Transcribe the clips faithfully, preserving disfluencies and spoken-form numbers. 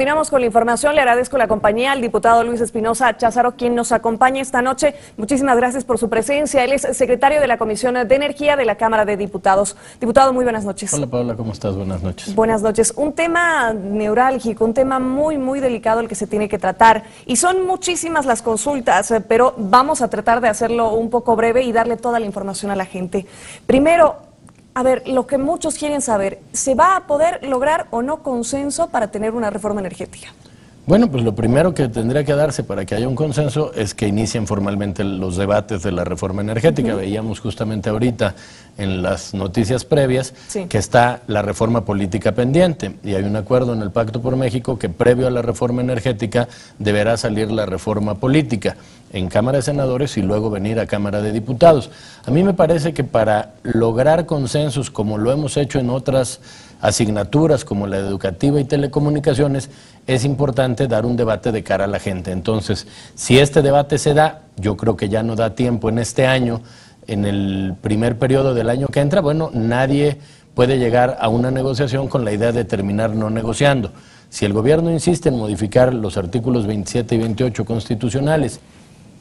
Continuamos con la información. Le agradezco la compañía al diputado Luis Espinosa Cházaro, quien nos acompaña esta noche. Muchísimas gracias por su presencia. Él es secretario de la Comisión de Energía de la Cámara de Diputados. Diputado, muy buenas noches. Hola, Paola, ¿cómo estás? Buenas noches. Buenas noches. Un tema neurálgico, un tema muy, muy delicado el que se tiene que tratar. Y son muchísimas las consultas, pero vamos a tratar de hacerlo un poco breve y darle toda la información a la gente. Primero, a ver, lo que muchos quieren saber, ¿se va a poder lograr o no consenso para tener una reforma energética? Bueno, pues lo primero que tendría que darse para que haya un consenso es que inicien formalmente los debates de la reforma energética. Uh-huh. Veíamos justamente ahorita en las noticias previas, sí, que está la reforma política pendiente y hay un acuerdo en el Pacto por México que previo a la reforma energética deberá salir la reforma política en Cámara de Senadores y luego venir a Cámara de Diputados. A mí me parece que para lograr consensos, como lo hemos hecho en otras asignaturas como la educativa y telecomunicaciones, es importante dar un debate de cara a la gente. Entonces, si este debate se da, yo creo que ya no da tiempo en este año, en el primer periodo del año que entra, bueno, nadie puede llegar a una negociación con la idea de terminar no negociando. Si el gobierno insiste en modificar los artículos veintisiete y veintiocho constitucionales.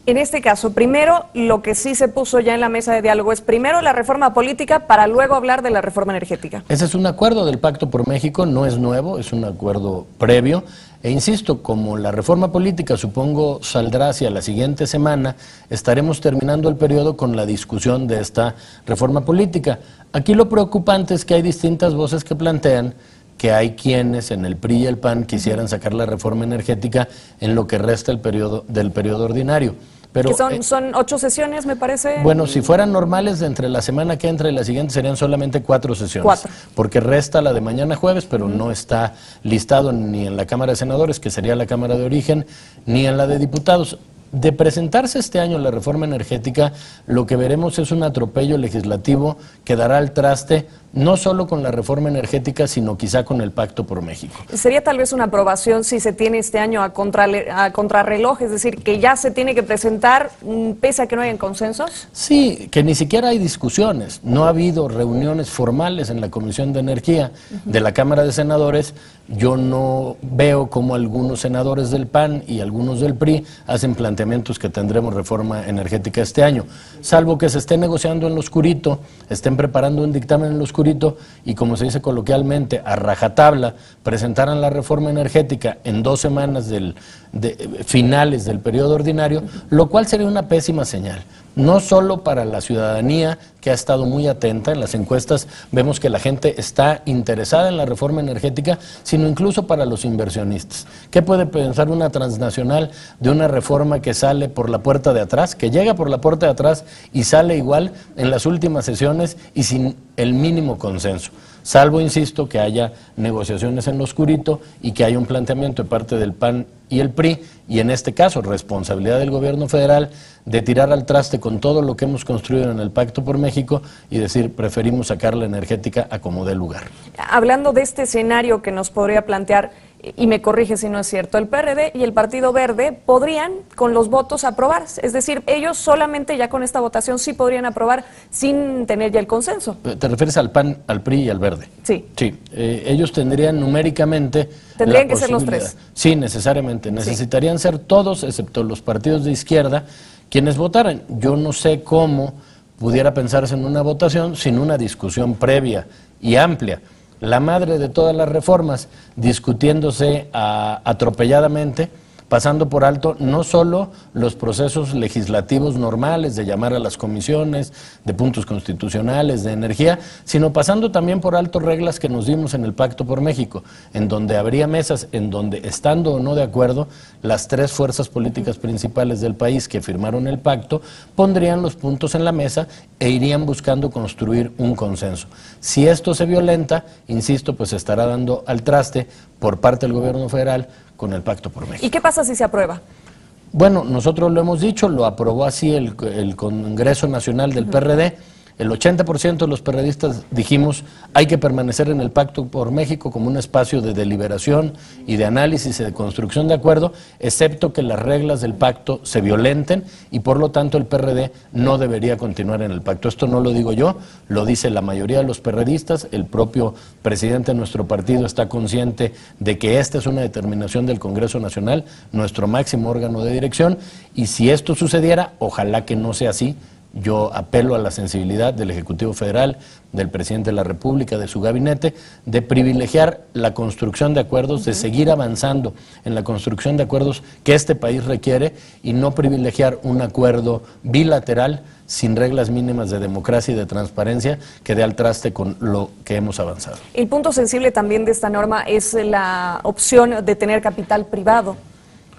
En este caso, primero, lo que sí se puso ya en la mesa de diálogo es primero la reforma política para luego hablar de la reforma energética. Ese es un acuerdo del Pacto por México, no es nuevo, es un acuerdo previo. E insisto, como la reforma política supongo saldrá hacia la siguiente semana, estaremos terminando el periodo con la discusión de esta reforma política. Aquí lo preocupante es que hay distintas voces que plantean que hay quienes en el P R I y el P A N quisieran sacar la reforma energética en lo que resta el periodo, del periodo ordinario. Pero, que son, eh, son ocho sesiones, me parece. Bueno, si fueran normales, entre la semana que entra y la siguiente serían solamente cuatro sesiones. Cuatro. Porque resta la de mañana jueves, pero uh-huh, no está listado ni en la Cámara de Senadores, que sería la Cámara de Origen, ni en la de Diputados. De presentarse este año la reforma energética, lo que veremos es un atropello legislativo que dará al traste no solo con la reforma energética, sino quizá con el Pacto por México. ¿Sería tal vez una aprobación si se tiene este año a, contra, a contrarreloj, es decir, que ya se tiene que presentar pese a que no hayan consensos? Sí, que ni siquiera hay discusiones, no ha habido reuniones formales en la Comisión de Energía de la Cámara de Senadores. Yo no veo cómo algunos senadores del P A N y algunos del P R I hacen planteamientos que tendremos reforma energética este año, salvo que se esté negociando en lo oscurito, estén preparando un dictamen en lo oscurito, y como se dice coloquialmente, a rajatabla, presentaran la reforma energética en dos semanas del, de, finales del periodo ordinario, lo cual sería una pésima señal. No solo para la ciudadanía, que ha estado muy atenta en las encuestas, vemos que la gente está interesada en la reforma energética, sino incluso para los inversionistas. ¿Qué puede pensar una transnacional de una reforma que sale por la puerta de atrás, que llega por la puerta de atrás y sale igual en las últimas sesiones y sin el mínimo consenso? Salvo, insisto, que haya negociaciones en lo oscurito y que haya un planteamiento de parte del P A N y el P R I, y en este caso responsabilidad del gobierno federal de tirar al traste con todo lo que hemos construido en el Pacto por México y decir, preferimos sacar la energética a como dé lugar. Hablando de este escenario que nos podría plantear, y me corrige si no es cierto, el P R D y el Partido Verde podrían con los votos aprobar, es decir, ellos solamente ya con esta votación sí podrían aprobar sin tener ya el consenso. ¿Te refieres al P A N, al P R I y al Verde? Sí. Sí, eh, ellos tendrían numéricamente Tendrían la que ser los tres. Sí, necesariamente, necesitarían sí. ser todos excepto los partidos de izquierda quienes votaran. Yo no sé cómo pudiera pensarse en una votación sin una discusión previa y amplia. La madre de todas las reformas, discutiéndose a, atropelladamente, pasando por alto no solo los procesos legislativos normales de llamar a las comisiones, de puntos constitucionales, de energía, sino pasando también por alto reglas que nos dimos en el Pacto por México, en donde habría mesas, en donde, estando o no de acuerdo, las tres fuerzas políticas principales del país que firmaron el pacto, pondrían los puntos en la mesa e irían buscando construir un consenso. Si esto se violenta, insisto, pues se estará dando al traste por parte del gobierno federal con el Pacto por México. ¿Y qué pasa si se aprueba? Bueno, nosotros lo hemos dicho, lo aprobó así el, el Congreso Nacional del P R D, El ochenta por ciento de los perredistas dijimos hay que permanecer en el Pacto por México como un espacio de deliberación y de análisis y de construcción de acuerdo, excepto que las reglas del pacto se violenten y por lo tanto el P R D no debería continuar en el pacto. Esto no lo digo yo, lo dice la mayoría de los perredistas, el propio presidente de nuestro partido está consciente de que esta es una determinación del Congreso Nacional, nuestro máximo órgano de dirección, y si esto sucediera, ojalá que no sea así. Yo apelo a la sensibilidad del Ejecutivo Federal, del Presidente de la República, de su gabinete, de privilegiar la construcción de acuerdos, de seguir avanzando en la construcción de acuerdos que este país requiere y no privilegiar un acuerdo bilateral sin reglas mínimas de democracia y de transparencia que dé al traste con lo que hemos avanzado. El punto sensible también de esta norma es la opción de tener capital privado.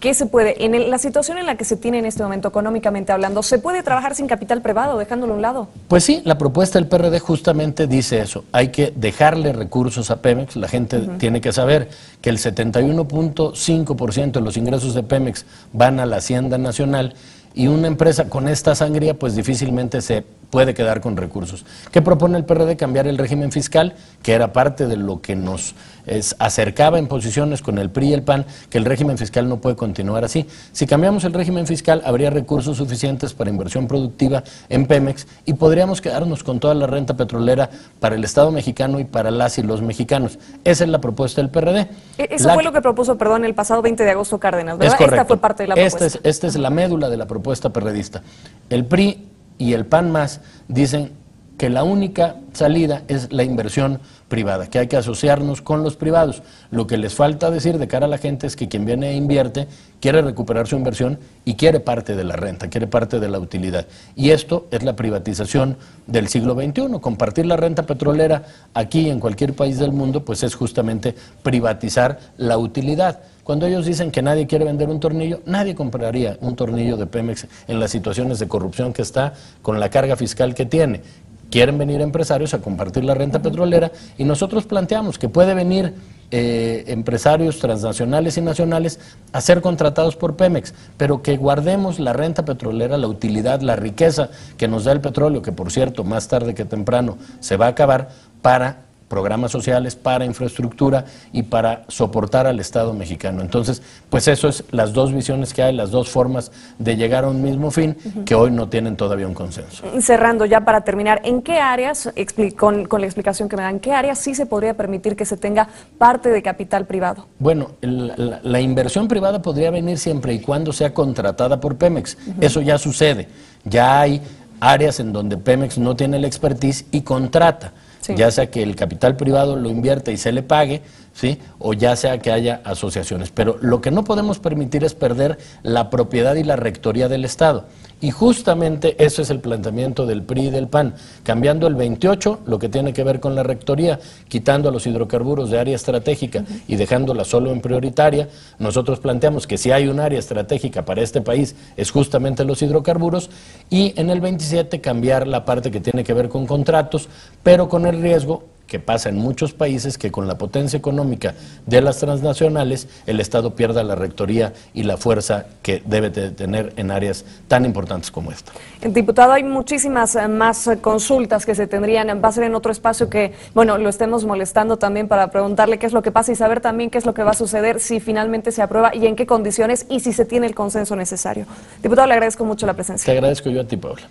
¿Qué se puede? En el, la situación en la que se tiene en este momento, económicamente hablando, ¿se puede trabajar sin capital privado, dejándolo a un lado? Pues sí, la propuesta del P R D justamente dice eso. Hay que dejarle recursos a Pemex. La gente uh-huh. tiene que saber que el setenta y uno punto cinco por ciento de los ingresos de Pemex van a la Hacienda Nacional y una empresa con esta sangría pues difícilmente se puede quedar con recursos. ¿Qué propone el P R D? Cambiar el régimen fiscal, que era parte de lo que nos es, acercaba en posiciones con el P R I y el P A N, que el régimen fiscal no puede continuar así. Si cambiamos el régimen fiscal, habría recursos suficientes para inversión productiva en Pemex y podríamos quedarnos con toda la renta petrolera para el Estado mexicano y para las y los mexicanos. Esa es la propuesta del P R D. Eso la... fue lo que propuso, perdón, el pasado veinte de agosto Cárdenas, ¿verdad? Es correcto. Esta fue parte de la propuesta. Esta es, esta es la médula de la propuesta perredista. El P R I y el P A N más dicen que la única salida es la inversión privada, que hay que asociarnos con los privados. Lo que les falta decir de cara a la gente es que quien viene e invierte quiere recuperar su inversión y quiere parte de la renta, quiere parte de la utilidad. Y esto es la privatización del siglo veintiuno. Compartir la renta petrolera aquí y en cualquier país del mundo, pues es justamente privatizar la utilidad. Cuando ellos dicen que nadie quiere vender un tornillo, nadie compraría un tornillo de Pemex en las situaciones de corrupción que está, con la carga fiscal que tiene. Quieren venir empresarios a compartir la renta petrolera y nosotros planteamos que puede venir eh, empresarios transnacionales y nacionales a ser contratados por Pemex, pero que guardemos la renta petrolera, la utilidad, la riqueza que nos da el petróleo, que por cierto, más tarde que temprano se va a acabar, para programas sociales, para infraestructura y para soportar al Estado mexicano. Entonces, pues eso es las dos visiones que hay, las dos formas de llegar a un mismo fin, uh-huh. que hoy no tienen todavía un consenso. Cerrando ya para terminar, ¿en qué áreas, con, con la explicación que me dan, qué áreas sí se podría permitir que se tenga parte de capital privado? Bueno, la, la, la inversión privada podría venir siempre y cuando sea contratada por Pemex. Uh-huh. Eso ya sucede. Ya hay áreas en donde Pemex no tiene la expertise y contrata. Sí. Ya sea que el capital privado lo invierta y se le pague, ¿sí? O ya sea que haya asociaciones. Pero lo que no podemos permitir es perder la propiedad y la rectoría del Estado. Y justamente eso es el planteamiento del P R I y del P A N, cambiando el veintiocho, lo que tiene que ver con la rectoría, quitando a los hidrocarburos de área estratégica uh-huh. y dejándola solo en prioritaria. Nosotros planteamos que si hay un área estratégica para este país es justamente los hidrocarburos, y en el veintisiete cambiar la parte que tiene que ver con contratos, pero con el riesgo que pasa en muchos países, que con la potencia económica de las transnacionales, el Estado pierda la rectoría y la fuerza que debe de tener en áreas tan importantes como esta. Diputado, hay muchísimas más consultas que se tendrían. Va a ser en otro espacio que, bueno, lo estemos molestando también para preguntarle qué es lo que pasa y saber también qué es lo que va a suceder si finalmente se aprueba y en qué condiciones y si se tiene el consenso necesario. Diputado, le agradezco mucho la presencia. Te agradezco yo a ti, Paola.